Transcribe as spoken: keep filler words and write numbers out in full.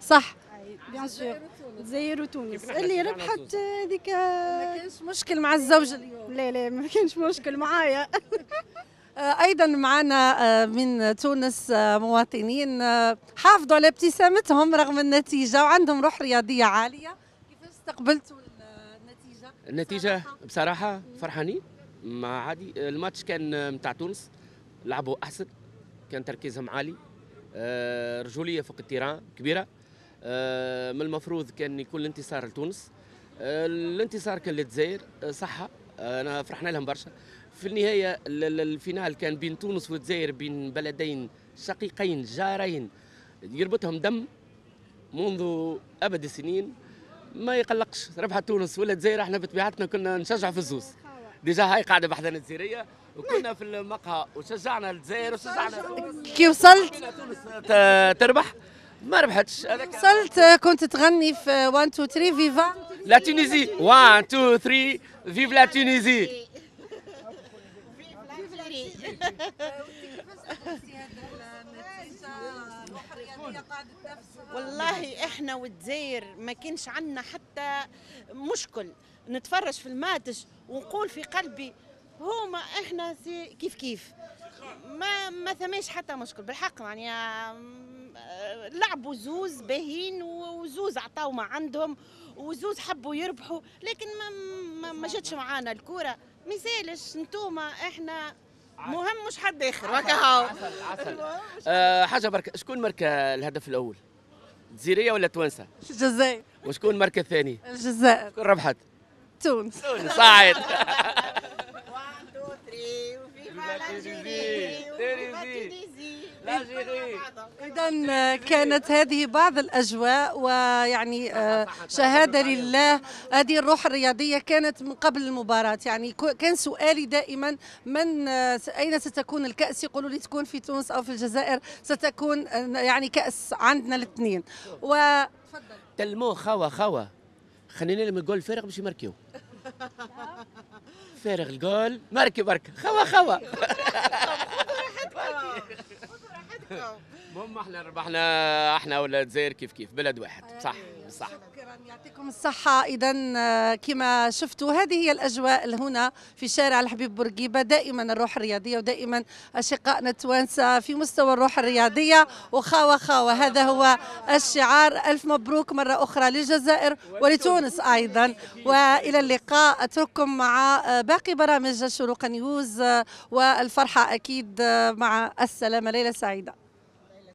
صح؟ بيان سور الجزائر وتونس اللي ربحت هذيك ما كانش مشكل مع الزوج اليوم. لا لا ما كانش مشكل معايا. ايضا معنا من تونس مواطنين حافظوا على ابتسامتهم رغم النتيجه وعندهم روح رياضيه عاليه. كيفاش استقبلتوا النتيجه؟ النتيجه بصراحه فرحانين. ما عادي الماتش كان نتاع تونس، لعبوا احسن، كان تركيزهم عالي، رجوليه فوق التيران كبيره. من المفروض كان يكون الانتصار لتونس، الانتصار كان للجزائر صحه، انا فرحنا لهم برشا. في النهايه الفينال كان بين تونس والجزائر، بين بلدين شقيقين جارين يربطهم دم منذ ابد السنين. ما يقلقش، ربحت تونس ولا الجزائر احنا بطبيعتنا كنا نشجع في الزوز. ديجا هاي قاعده بحذا الجزائريه وكنا في المقهى وشجعنا الجزائر وشجعنا تونس. كي وصلت تونس تربح ما ربحتش. وصلت كنت تغني في واحد اثنين ثلاثة فيفا لا تونيزي. واحد اثنين ثلاثة فيف لا تونيزي. والله احنا والجزائر ما كانش عندنا حتى مشكل، نتفرج في الماتش ونقول في قلبي هما احنا كيف كيف، ما ما ثماش حتى مشكل بالحق. يعني لعبوا زوز باهين وزوز عطاو ما عندهم وزوز حبوا يربحوا، لكن ما ما جاتش معانا الكره. ما يسالش نتوما احنا مهم مش حد اخر. عسل عسل. أه حاجه برك، شكون ماركا الهدف الاول؟ الجزائريه ولا التوانسه؟ الجزائر. وشكون ماركا الثاني؟ الجزائر. شكون ربحت؟ تونس. تونس صاعد. إذا كانت هذه بعض الأجواء، ويعني شهادة لله هذه الروح الرياضية كانت من قبل المباراة. يعني كان سؤالي دائما من أين ستكون الكأس، يقولوا لي تكون في تونس أو في الجزائر، ستكون يعني كأس عندنا الاثنين. وتفضل تلمو خوا خوا خلينا لهم الجول فارغ باش يماركيو. فارغ الجول ماركي برك خوا خوا. المهم احنا ربحنا احنا ولا الجزائر كيف كيف، بلد واحد صح صح. شكرا يعطيكم الصحة. إذا كما شفتوا هذه هي الأجواء هنا في شارع الحبيب بورقيبة، دائما الروح الرياضية ودائما أشقائنا التوانسة في مستوى الروح الرياضية وخاوة خاوة. هذا هو الشعار. ألف مبروك مرة أخرى للجزائر ولتونس أيضا. وإلى اللقاء، أترككم مع باقي برامج شروق نيوز والفرحة أكيد مع السلامة. ليلة سعيدة.